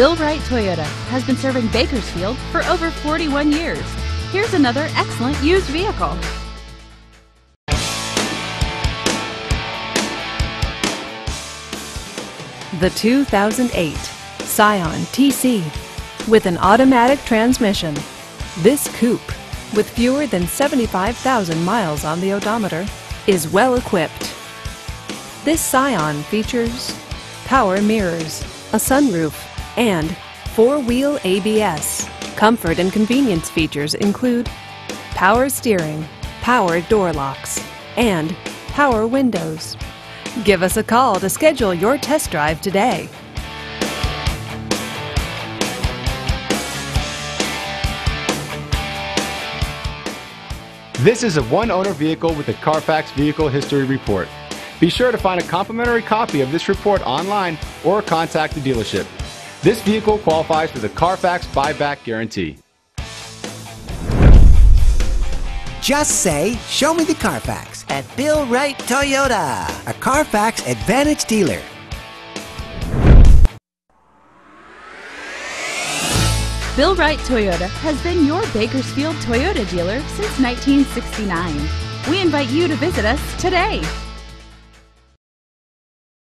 Bill Wright Toyota has been serving Bakersfield for over 41 years. Here's another excellent used vehicle. The 2008 Scion TC. With an automatic transmission, this coupe, with fewer than 75,000 miles on the odometer, is well equipped. This Scion features power mirrors, a sunroof, and four-wheel ABS. Comfort and convenience features include power steering, power door locks, and power windows. Give us a call to schedule your test drive today. This is a one-owner vehicle with a Carfax Vehicle History Report. Be sure to find a complimentary copy of this report online or contact the dealership. This vehicle qualifies for the Carfax Buyback Guarantee. Just say, "Show me the Carfax" at Bill Wright Toyota, a Carfax Advantage dealer. Bill Wright Toyota has been your Bakersfield Toyota dealer since 1969. We invite you to visit us today.